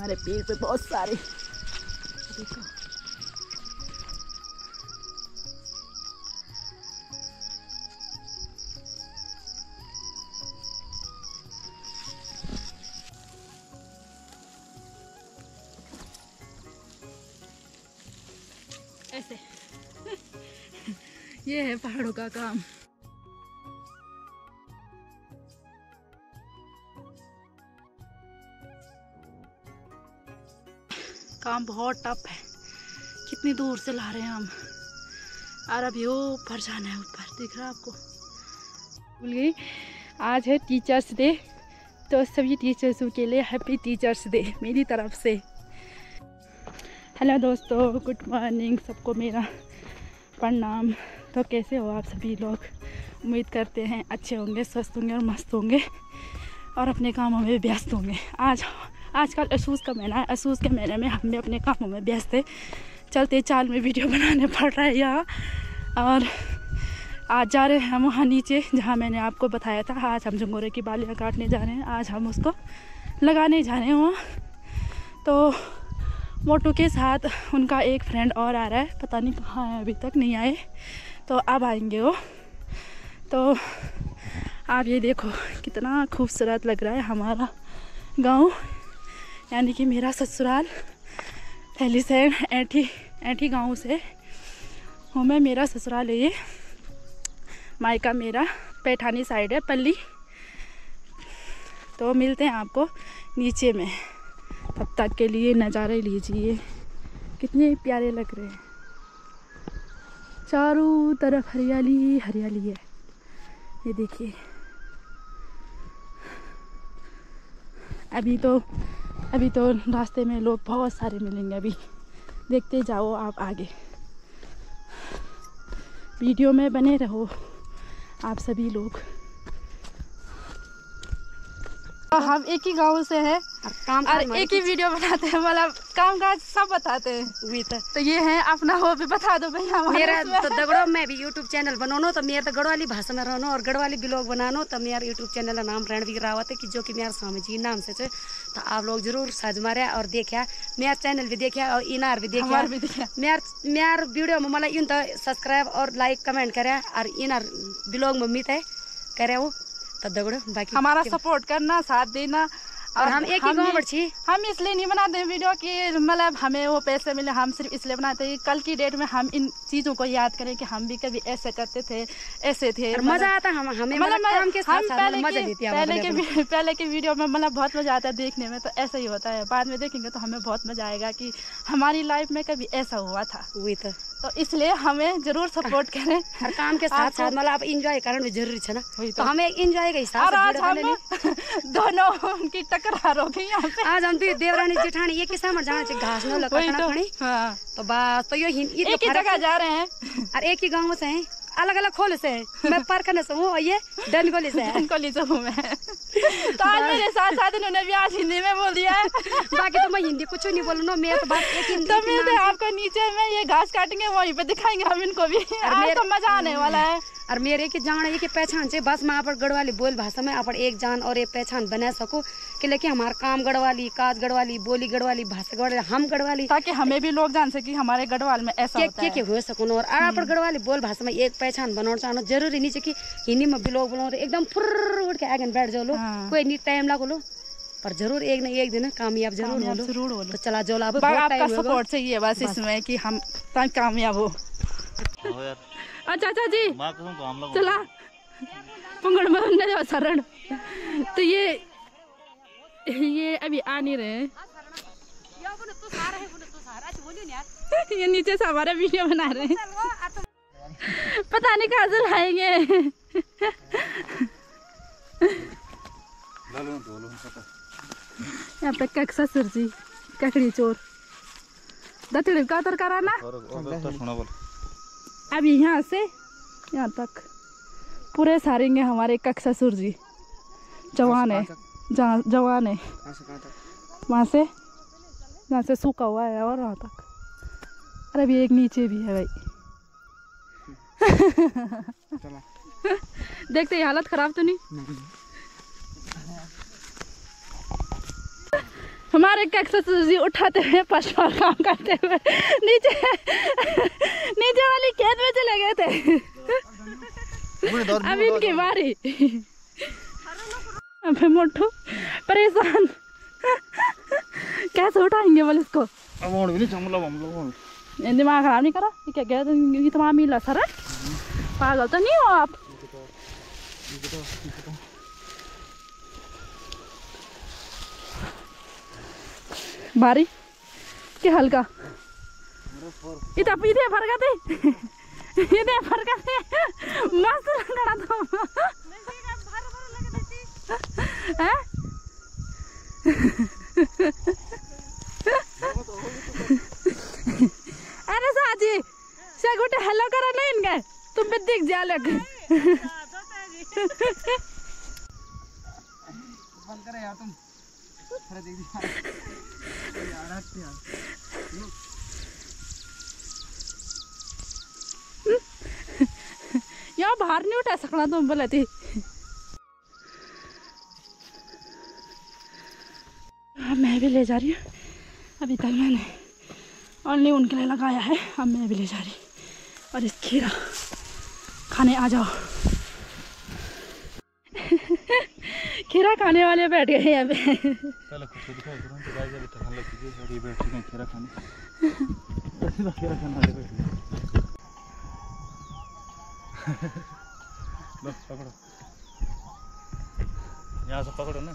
हमारे पेड़ पे बहुत सारे। देखो ऐसे ये है पहाड़ों का काम। काम बहुत टफ है, कितनी दूर से ला रहे हैं हम। और अभी ऊपर जाना है, ऊपर दिख रहा है आपको। भूल गई, आज है टीचर्स डे, तो सभी टीचर्सों के लिए हैप्पी टीचर्स डे मेरी तरफ से। हेलो दोस्तों, गुड मॉर्निंग सबको, मेरा प्रणाम। तो कैसे हो आप सभी लोग? उम्मीद करते हैं अच्छे होंगे, स्वस्थ होंगे और मस्त होंगे और अपने कामों में व्यस्त होंगे। आजकल असूस का महीना है, असूस के महीने में हमें अपने कामों में व्यस्त है, चलते चाल में वीडियो बनाने पड़ रहा है यहाँ। और आज जा रहे हैं हम वहाँ नीचे जहाँ मैंने आपको बताया था, आज हम झंगोरे की बालियाँ काटने जा रहे हैं। आज हम उसको लगाने जा रहे हैं वहाँ। तो मोटू के साथ उनका एक फ्रेंड और आ रहा है, पता नहीं कहाँ है, अभी तक नहीं आए, तो अब आएंगे वो। तो आप ये देखो कितना खूबसूरत लग रहा है हमारा गाँव, यानी कि मेरा ससुराल। पहली से ऐठी गांव से हूँ मैं, मेरा ससुराल है ये। मायका मेरा पैठानी साइड है, पल्ली। तो मिलते हैं आपको नीचे में, तब तक के लिए नज़ारे लीजिए, कितने प्यारे लग रहे हैं। चारों तरफ हरियाली हरियाली है, ये देखिए। अभी तो रास्ते में लोग बहुत सारे मिलेंगे, अभी देखते जाओ आप, आगे वीडियो में बने रहो आप सभी लोग। हम एक ही गांव से हैं और एक ही वीडियो बनाते हैं, मतलब काम काज सब बताते हैं। तो ये है अपना, हो भी बता दो भैया। मेरा तो दगड़ो में भी यूट्यूब चैनल बनानो, तो मेरा तो गढ़वाली भाषा में रहनो और गढ़वाली ब्लॉग बनानो। तो मेरा यूट्यूब चैनल का नाम रणवीर रावत है, कि जो कि मेरा स्वामी जी नाम से। तो आप लोग जरूर साझ मारे और देखा, मेरा चैनल भी देखा और इनार भी देखा। मेरा वीडियो में मतलब इन तो सब्सक्राइब और लाइक कमेंट करे और इनार ब्लॉग में मित है करे वो। तो दगड़ो बाकी हमारा सपोर्ट करना, साथ देना। और हम एक ही गाँव बढ़ी, हम इसलिए नहीं बनाते हैं वीडियो कि मतलब हमें वो पैसे मिले, हम सिर्फ इसलिए बनाते हैं कल की डेट में हम इन चीज़ों को याद करें कि हम भी कभी ऐसे करते थे, ऐसे थे। मज़ा आता है हमें, पहले के वीडियो में मतलब बहुत मज़ा आता है देखने में, तो ऐसा ही होता है। बाद में देखेंगे तो हमें बहुत मज़ा आएगा कि हमारी लाइफ में कभी ऐसा हुआ था। तो इसलिए हमें जरूर सपोर्ट करें, हर काम के साथ साथ मतलब आप इंजॉय करना भी जरूरी है ना। तो हमें इंजॉय का हिसाब दोनों उनकी टकरार हो गई। आज हम तो देवरानी जेठानी ये किसान मर जाना चाहिए, घास न लगाना पड़ी। तो बात तो ये एक ही जगह जा रहे हैं और एक ही गाँव से हैं, अलग अलग खोल से है। मैं परखने से हूँ और ये डनकोली से है, डनकोली से हूँ मैं। तो आज मेरे साथ इन्होंने भी आज हिंदी में बोल दिया है। बाकी तो मैं हिंदी कुछ नहीं बोलूँ, मैं तो बात एक हिंदी। तो मिलते हैं आपको नीचे में, ये घास काटेंगे वहीं पे दिखाएंगे हम इनको भी। आज तो मजा आने वाला है। और मेरे की जान है कि पहचान से बस मैं आप गढ़वाली बोल भाषा में आप एक जान और एक पहचान बना सकूँ कि लेकिन हमारा काम गढ़वाली, काज गढ़वाली, बोली गढ़वाली, भाषा गढ़वाली, हम गढ़वाली, ताकि हमें भी लोग जान सके हमारे गढ़वाल में ऐसा क्या हो सकूँ। और आप गढ़वाली बोल भाषा में एक पहचान बनाना चाहना जरूरी नहीं है कि हिंदी में भी लोग बनाओ, एकदम फुर्र उठ के आगे बैठ जाओ लो। कोई नहीं टाइम लगा लो, पर जरूर एक न एक दिन कामयाब जरूर हो लो। तो चला जाओ, आपका सपोर्ट चाहिए बस इसमें कि हम कामयाब हो। अच्छा जी, चला पंगड़ में शरण। तो ये अभी आ नहीं रहे, ये नीचे से हमारा वीडियो बना रहे हैं, पता नहीं कहाँ से लाएंगे। यहाँ पे कक्षा सर जी ककड़ी चोर दतड़ी का तर कराना। अब यहाँ से यहाँ तक पूरे सारेंगे हमारे कक्षा सर जी, जवान है। वहाँ से सूखा हुआ है और वहाँ तक। अरे अभी एक नीचे भी है भाई। देखते ये हालत खराब तो नहीं। हमारे कैक्टस उठाते हुए पशुओं काम करते हुए नीचे वाली खेत में चले गए थे। अब इनकी बारी। अबे मोटू परेशान कैसे उठाएंगे बोल इसको। दिमाग खराब नहीं करा क्या गया ये तमाम मिला सर। पागल तो नहीं हो आप। भारी के हल्का इतना इधर फरकते मस्त लगा तो अरे साजी से गुटे हेलो करा नहीं इनके तुम भी दिख जा लग करे यार तुम यार बाहर नहीं उठा सकना तुम बोला थी। अब मैं भी ले जा रही हूँ। अभी तक मैंने ओनली उनके लिए लगाया है। अब मैं भी ले जा रही और इस खीरा खाने आ जाओ। खीरा खाने वाले बैठ गए हैं अब। यहाँ से पकड़ो ना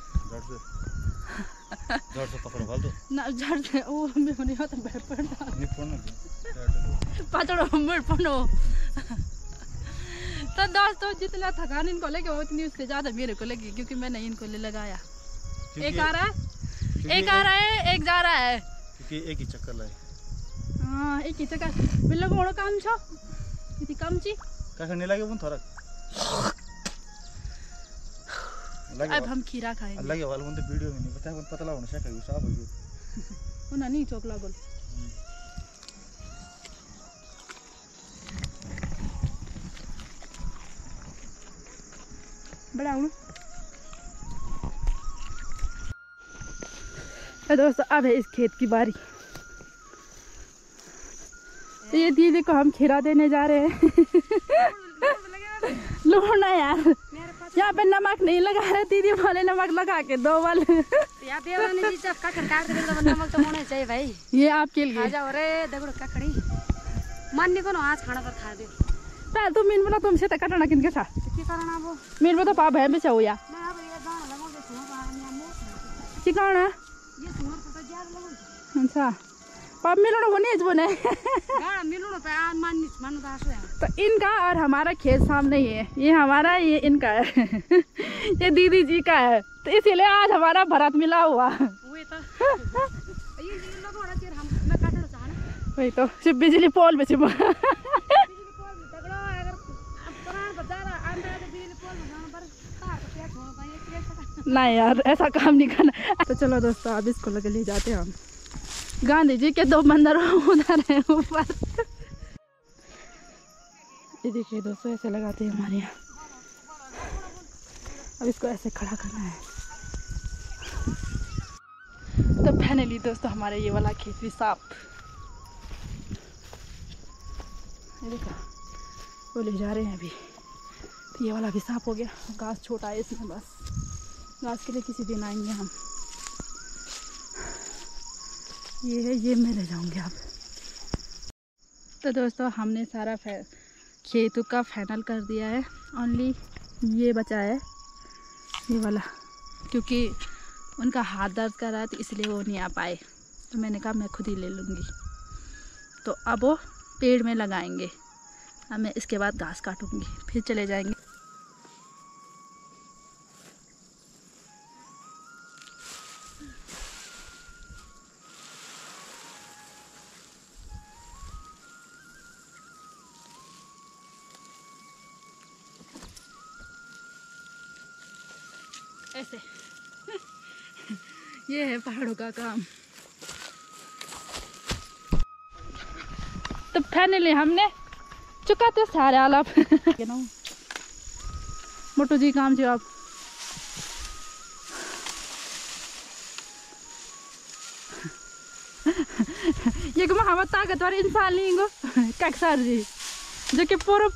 झड़ से पकड़ो फालतू ना झड़ से वो नहीं होता बैठ पड़ना नहीं पड़ना पकड़ो मुड़ पड़ो। तो दोस्तों जितना थकान इनको लगे उतनी उससे ज़्यादा मेरे को लगी क्योंकि मैंने इनको ले लगाया। एक आ रहा है एक जा रहा है क्योंकि एक ही चक्कर लाए। हाँ एक ही चक्कर मिलो बड़ो काम छो इतनी कम ची क्या करने लगे वो थोड़ा। अब हम खीरा खाएंगे अलग वाल उन तो वीडियो में नहीं बताया उन पतला होना चाहिए साफ हो गया उन्हें नहीं चोकला बोल। दोस्तों अब है इस खेत की बारी। ये दीदी को हम खीरा देने जा रहे हैं। लूना यार यहाँ पे नमक नहीं लगा रहे दीदी बोले नमक लगा के दो वाल। नमक तो होना चाहिए भाई। ये आपके लिए मन को आज खाना पर खा दे पहले तुम मीन बोला तुमसे तक कटना किनके साथ मेरे तो पाप है बेचा हुआ चिकाना अच्छा पाप मिलो वो नहीं बोने तो इनका और हमारा खेत सामने ही है। ये हमारा ये इनका है ये दीदी जी का है तो इसीलिए आज हमारा भरत मिला हुआ। वही तो सिर्फ बिजली पोल में छिपा नहीं यार ऐसा काम नहीं करना। तो चलो दोस्तों अब इसको लगे ले जाते हैं हम गांधी जी के दो मंदिर उधर है ऊपर। ये देखिए दोस्तों ऐसे लगाते हैं हमारे यहाँ। अब इसको ऐसे खड़ा करना है। तो फाइनली दोस्तों हमारे ये वाला खेत भी साफ देखा वो ले जा रहे हैं अभी। तो ये वाला भी साफ हो गया घास छोटा है इसमें बस घास के लिए किसी दिन आएंगे हम। ये है ये मैं ले जाऊंगी आप। तो दोस्तों हमने सारा खेतों का फाइनल कर दिया है। ओनली ये बचा है ये वाला क्योंकि उनका हाथ दर्द कर रहा था इसलिए वो नहीं आ पाए। तो मैंने कहा मैं खुद ही ले लूँगी। तो अब वो पेड़ में लगाएंगे। अब मैं इसके बाद घास काटूँगी फिर चले जाएंगे। ऐसे ये है पहाड़ों का काम। तो फाइनली हमने चुका थे सारे आलाप। मोटू जी काम जो आप ये को हम ताकतवर इंसान लिंगो काक सर जी जो कि पूरा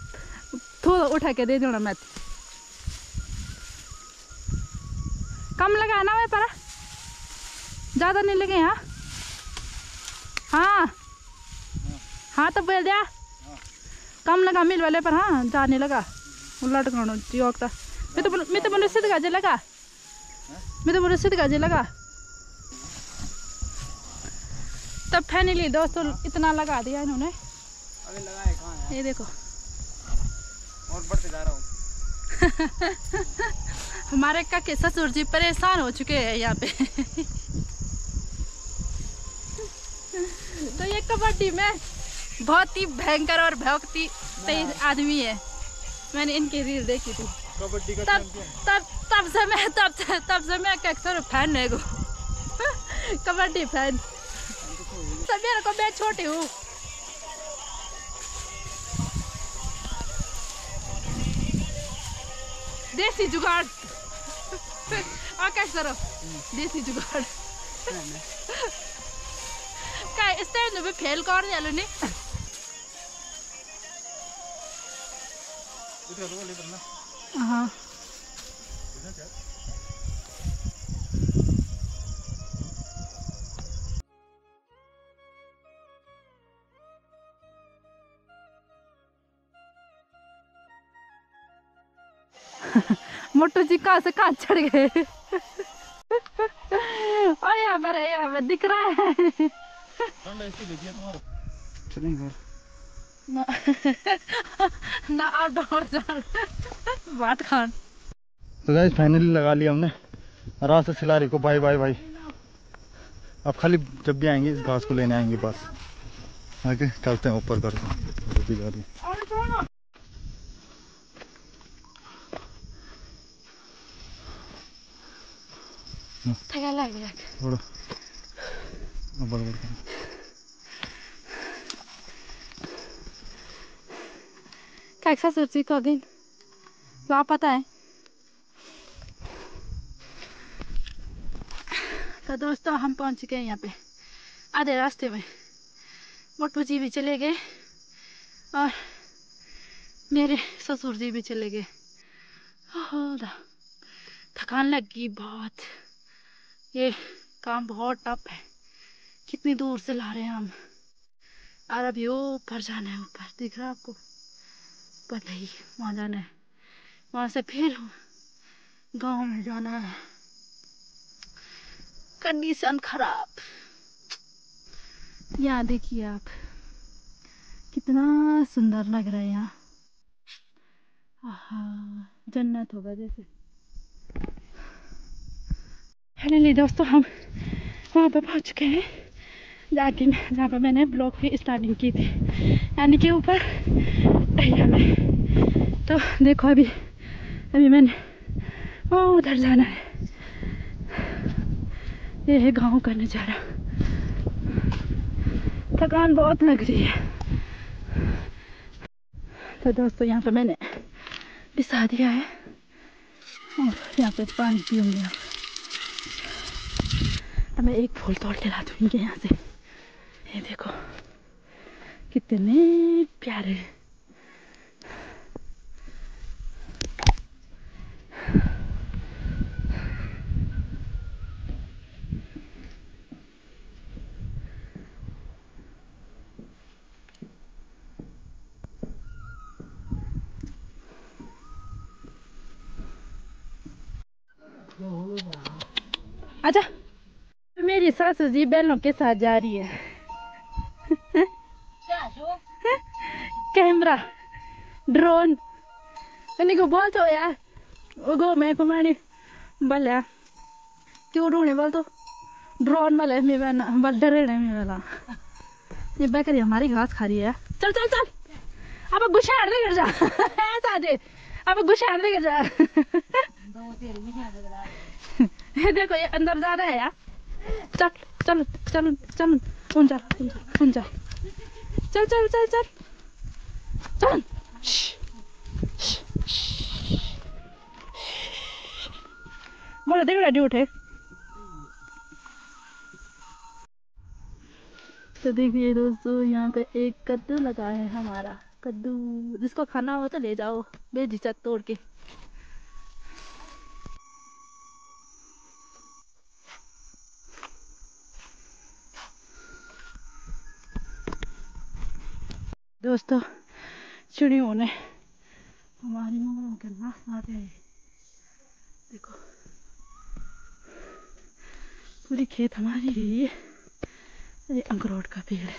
थोड़ा उठा के दे देना मत कम लगाना है पर ज्यादा नहीं लगे। हाँ हाँ हाँ तो बोल दिया कम लगा मिल वाले पर। हाँ जाने लगा लट करो योगता मैं तो बोलो सिद्ध गाजे लगा तब फाइनली दोस्तों इतना लगा दिया इन्होंने। अभी लगाए कहाँ है ये देखो और बढ़ते जा रहा हूँ। हमारे काके ससुर जी परेशान हो चुके हैं यहाँ पे। तो ये कबड्डी में बहुत ही भयंकर और भौंकती तेज आदमी है। मैंने इनकी रील देखी थी कबड्डी का तब से मैं अक्सर फैन है गो कबड्डी फैन। मेरे को मैं छोटी हूँ देसी जुगाड़ सरो देसी जुगाड़ का स्टैंड में फेल कर दिया ने। हाँ मोटू जी कहाँ से कहाँ चढ़ गए। और यहाँ पर दिख रहा है ना ना आप बात खान। तो गाइस फाइनली लगा लिया हमने रात से खिलाड़ी को बाय बाय बाय। अब खाली जब भी आएंगे इस घास को लेने आएंगे बस। आगे चलते हैं ऊपर करते हैं। थका लग गया थोड़ा कैसा सोची तो दिन तो आप पता है। तो दोस्तों हम पहुंच गए यहाँ पे आधे रास्ते में। मोटू जी भी चले गए और मेरे ससुर जी भी चले गए। थकान लग गई बहुत। ये काम बहुत टफ है। कितनी दूर से ला रहे हैं हम और अभी ऊपर जाना है। ऊपर दिख रहा है आपको पता ही वहाँ जाना है। वहाँ से फिर गांव में जाना है। कंडीशन खराब। यहाँ देखिए आप कितना सुंदर लग रहा है। यहाँ आहा जन्नत होगा जैसे। फाइनली दोस्तों हम वहाँ पर पहुँच चुके हैं जाके जहाँ पर मैंने ब्लॉग की स्टार्टिंग की थी यानी कि ऊपर टैया में। तो देखो अभी मैंने वो उधर जाना है। ये है गाँव का नज़ारा। थकान बहुत लग रही है। तो दोस्तों यहाँ पर मैंने बिछा दिया है और यहाँ पर पानी पीऊँगी। मैं एक फूल तोड़ के ला दूँ इनके यहाँ से। ये देखो कितने प्यारे। अच्छा मेरी सासू जी बैलों के साथ जा रही है। कैमरा ड्रोन को बोल तो यार गो मैं कुमारी बल्ला क्यों ढूंढे बोल तो ड्रोन वाले बल डरे वाला। ये बैकरी हमारी घास खा रही है। चल चल चल अब गुस्सा आने कर जा। अब गुस्सा आने कर जा। देखो ये अंदर जा रहा है यार। चल चल चल चल चल चल चल चल चल चल। बोलो देख रहा ड्यूट है। तो देखिए दोस्तों यहाँ पे एक कद्दू लगा है हमारा, कद्दू जिसको खाना हो तो ले जाओ बेझिझक तोड़ के। दोस्तों चिड़ियों ने हमारी मुँह करना आ गए, देखो पूरी खेत हमारी रही है। ये अंगरोट का पेड़ है।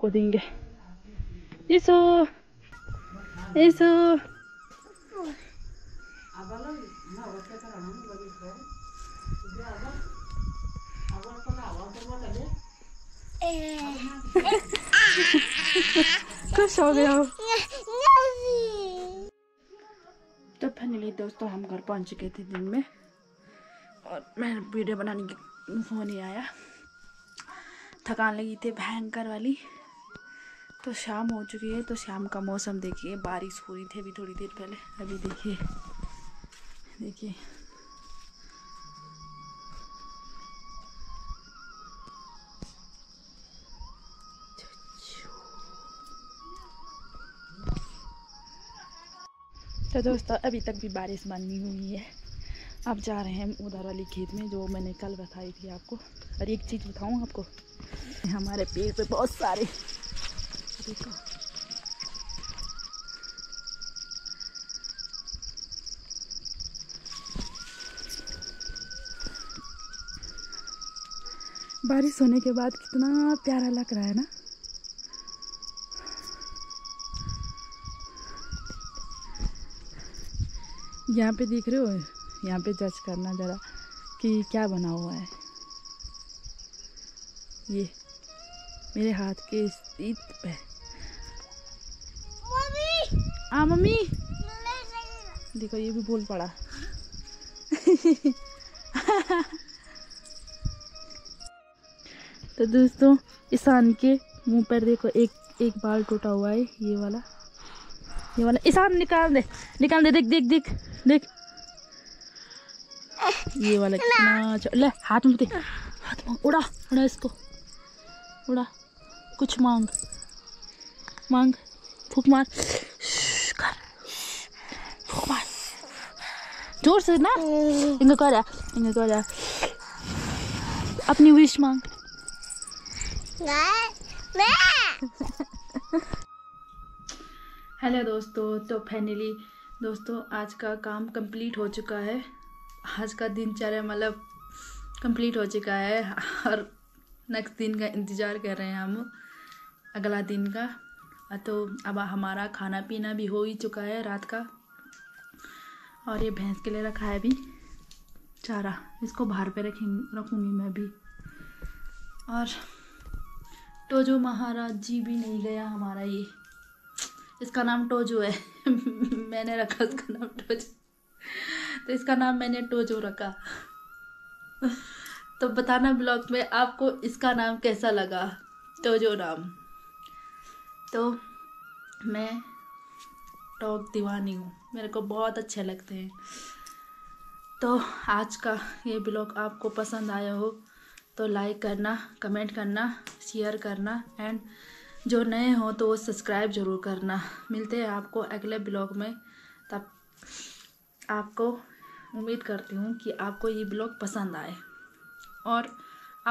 को देंगे इसो इसो खुश हो गया। तो फाइनली दोस्तों हम घर पहुंच चुके थे दिन में, और मैं वीडियो बनाने की फोन नहीं आया, थकान लगी थी भयंकर वाली। तो शाम हो चुकी है, तो शाम का मौसम देखिए, बारिश हो रही थी अभी थोड़ी देर पहले, अभी देखिए देखिए तो दोस्तों अभी तक भी बारिश बंद नहीं हुई है। अब जा रहे हैं हम उधर वाली खेत में जो मैंने कल बताई थी आपको। और एक चीज़ बताऊँ आपको, हमारे पेड़ पे बहुत सारे देखो बारिश होने के बाद कितना प्यारा लग रहा है ना। यहाँ पे देख रहे हो, यहाँ पे जज करना ज़रा कि क्या बना हुआ है। ये मेरे हाथ के इस पे मम्मी देखो ये भी बोल पड़ा। तो दोस्तों ईशान के मुंह पर देखो एक बाल टूटा हुआ है, ये वाला ईशान निकाल दे देख ये वाला कितना ले। हाथ में उड़ा इसको, उड़ा कुछ मांग फूक मार जोर से ना, इंगो कर अपनी विश मांग। हेलो दोस्तों, तो फाइनली दोस्तों आज का काम कंप्लीट हो चुका है, आज का दिनचर्या मतलब कंप्लीट हो चुका है, और नेक्स्ट दिन का इंतज़ार कर रहे हैं हम अगला दिन का। तो अब हमारा खाना पीना भी हो ही चुका है रात का, और ये भैंस के लिए रखा है अभी चारा, इसको बाहर पे रखूँगी मैं भी। और टोजो महाराज जी भी नहीं गया हमारा, ये इसका नाम टोजो है। मैंने रखा इसका नाम टोजो, तो इसका नाम मैंने टोजो रखा। तो बताना ब्लॉग में आपको इसका नाम कैसा लगा, टोजो नाम। तो मैं डॉग दीवानी हूँ, मेरे को बहुत अच्छे लगते हैं। तो आज का ये ब्लॉग आपको पसंद आया हो तो लाइक करना, कमेंट करना, शेयर करना, एंड जो नए हो तो वो सब्सक्राइब ज़रूर करना। मिलते हैं आपको अगले ब्लॉग में, तब आपको उम्मीद करती हूँ कि आपको ये ब्लॉग पसंद आए, और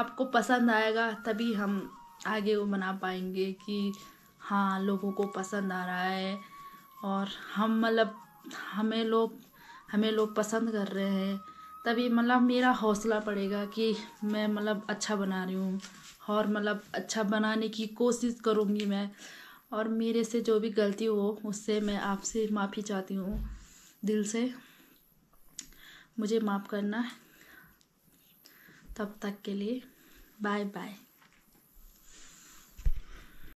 आपको पसंद आएगा तभी हम आगे वो बना पाएंगे कि हाँ लोगों को पसंद आ रहा है, और हम मतलब हमें लोग पसंद कर रहे हैं, तभी मतलब मेरा हौसला बढ़ेगा कि मैं मतलब अच्छा बना रही हूँ, और मतलब अच्छा बनाने की कोशिश करूँगी मैं। और मेरे से जो भी गलती हो उससे मैं आपसे माफ़ी चाहती हूँ, दिल से मुझे माफ़ करना। तब तक के लिए बाय बाय।